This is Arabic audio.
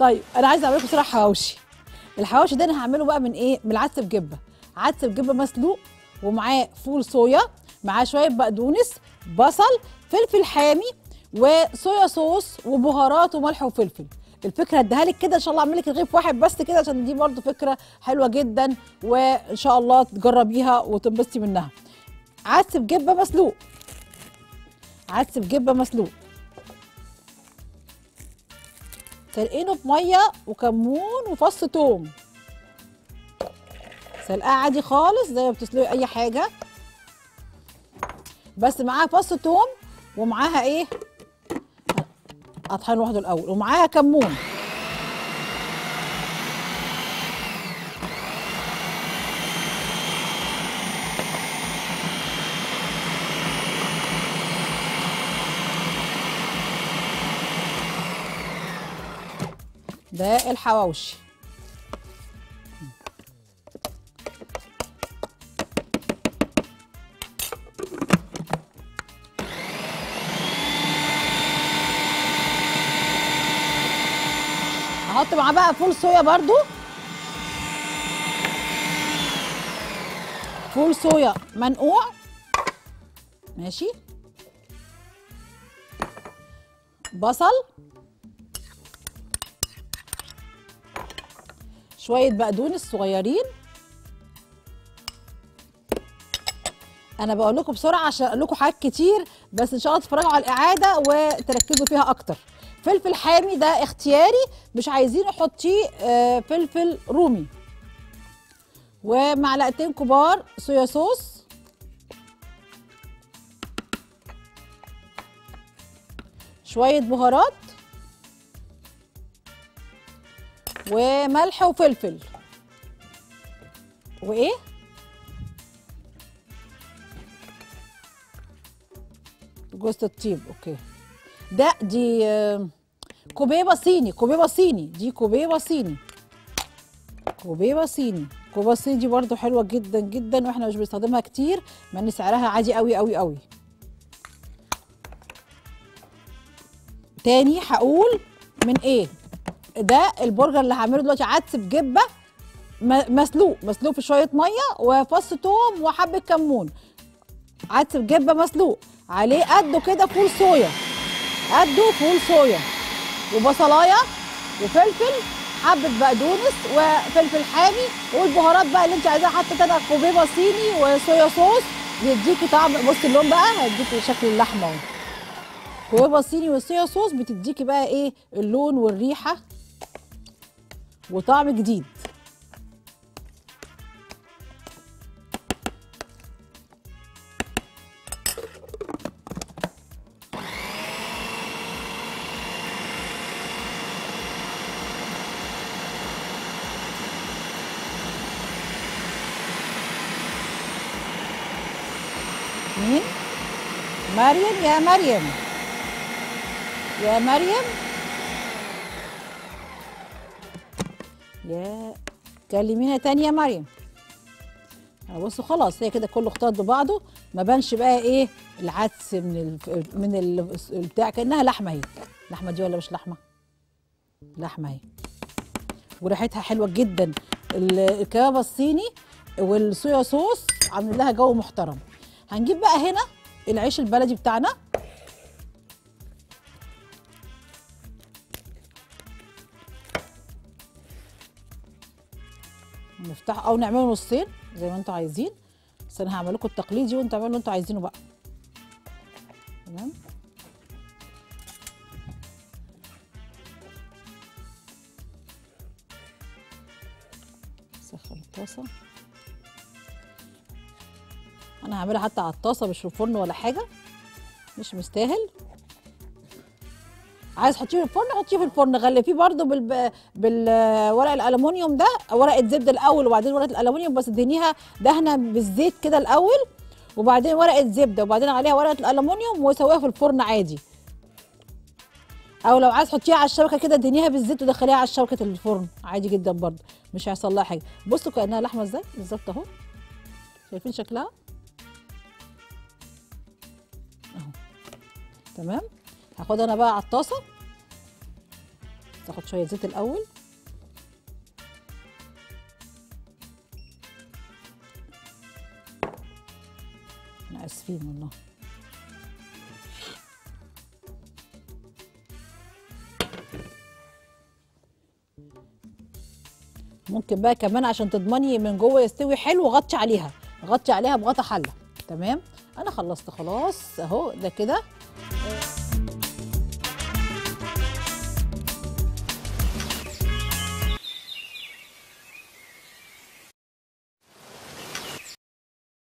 طيب انا عايزه اعمل لكم صراحه حواوشي. الحواوشي ده انا هعمله بقى من ايه؟ من العدس بجبه. عدس بجبه مسلوق ومعاه فول صويا، معاه شويه بقدونس، بصل، فلفل حامي، وصويا صوص وبهارات وملح وفلفل. الفكره اديها لك كده، ان شاء الله اعمل لك رغيف واحد بس كده، عشان دي برضو فكره حلوه جدا، وان شاء الله تجربيها وتنبسطي منها. عدس بجبه مسلوق، عدس بجبه مسلوق سلقينه بميه وكمون وفص ثوم، سلقاه عادي خالص زي ما بتسلقي اي حاجه، بس معاها فص ثوم ومعاها ايه؟ اطحن لوحده الاول، ومعاها كمون. ده الحواوشي. هحط معاه بقى فول صويا برضو، فول صويا منقوع، ماشي، بصل، شوية بقدونس صغيرين. أنا بقول لكم بسرعة عشان أقول لكم حاجات كتير، بس إن شاء الله تتفرجوا على الإعادة وتركزوا فيها أكتر. فلفل حامي ده اختياري، مش عايزينه حطيه فلفل رومي. ومعلقتين كبار صويا صوص، شوية بهارات وملح وفلفل وايه جوز الطيب. اوكي، ده دي كوبيبه صيني، كوبيبه صيني، دي كوبيبه صيني، كوبيبه صيني، كوبيبه صيني دي برضو حلوه جدا جدا، واحنا مش بنستخدمها كتير مع ان سعرها عادي قوي قوي قوي. تاني هقول من ايه، ده البرجر اللي هعمله دلوقتي، عدس بجبه مسلوق، مسلوق في شويه ميه وفص ثوم وحبه كمون. عدس بجبه مسلوق عليه قده كده فول صويا، قده فول صويا وبصلايه وفلفل، حبه بقدونس وفلفل حامي، والبهارات بقى اللي انت عايزاها، حتى تاني كوبيبه صيني وصويا صوص بيديكي طعم. بصي اللون بقى هيديكي شكل اللحمه اهو. كوبيبه صيني والصويا صوص بتديكي بقى ايه؟ اللون والريحه وطعم جديد. مين؟ مريم، يا مريم، يا مريم، يا كلمينا تاني يا مريم. بصوا خلاص هي كده كله اختلط ببعضه، ما بانش بقى ايه العدس من البتاع، كانها لحمه اهي. اللحمه دي ولا مش لحمه؟ لحمه اهي، وريحتها حلوه جدا. الكبابه الصيني والصويا صوص عاملين لها جو محترم. هنجيب بقى هنا العيش البلدي بتاعنا، نفتح او نعمله نصين زي ما انتوا عايزين، بس انا هعمل لكم التقليدي وانتوا اعملوا اللي انتوا عايزينه بقى. تمام، نسخن الطاسه، انا هعملها حتى على الطاسه مش في الفرن ولا حاجه، مش مستاهل. عايز تحطيه في الفرن حطيه في الفرن، غلفيه برده بالورق الالومنيوم ده، ورقه زبده الاول وبعدين ورقه الالومنيوم، بس ادهنيها دهنه بالزيت كده الاول، وبعدين ورقه زبده وبعدين عليها ورقه الالومنيوم، وسويها في الفرن عادي. او لو عايز تحطيها على الشبكه كده ادهنيها بالزيت ودخليها على شبكه الفرن عادي جدا برده، مش هيحصل لها حاجه. بصوا كانها لحمه ازاي بالظبط اهو، شايفين شكلها اهو. تمام، هاخدها انا بقى على الطاسه تاخد شويه زيت الاول. احنا اسفين والله. ممكن بقى كمان عشان تضمني من جوه يستوي حلو غطي عليها بغطا حله. تمام، انا خلصت خلاص اهو، ده كده